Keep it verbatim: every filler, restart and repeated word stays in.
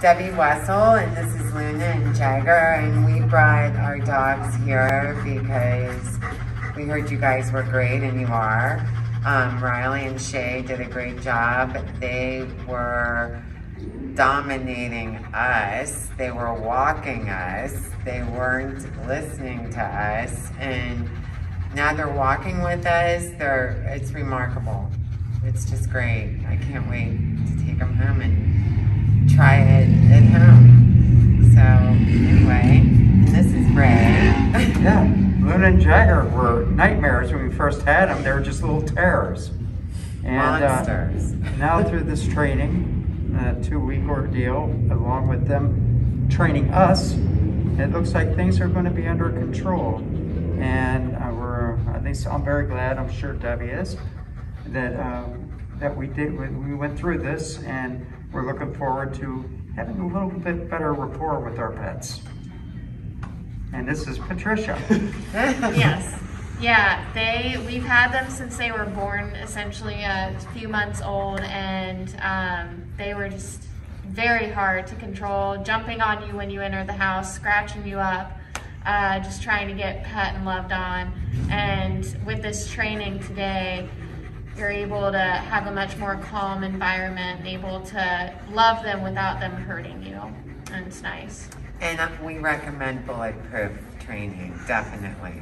Debbie Wessel, and this is Luna and Jagger, and we brought our dogs here because we heard you guys were great, and you are. Um, Riley and Shay did a great job. They were dominating us. They were walking us. They weren't listening to us, and now they're walking with us. They're, it's remarkable. It's just great. I can't wait to take them home and try it at home. So anyway, this is Ray. Yeah, Luna and Jagger were nightmares when we first had them. They were just little terrors. And, monsters. Uh, now through this training, a two-week ordeal, along with them training us, it looks like things are going to be under control. And uh, we're, at least I'm very glad, I'm sure Debbie is, that uh, that we did, we went through this, and we're looking forward to having a little bit better rapport with our pets. And this is Patricia. Yes, yeah, they, we've had them since they were born, essentially a few months old, and um, they were just very hard to control, jumping on you when you enter the house, scratching you up, uh, just trying to get pet and loved on. And with this training today, you're able to have a much more calm environment, able to love them without them hurting you, and it's nice. And we recommend Bulletproof Training, definitely.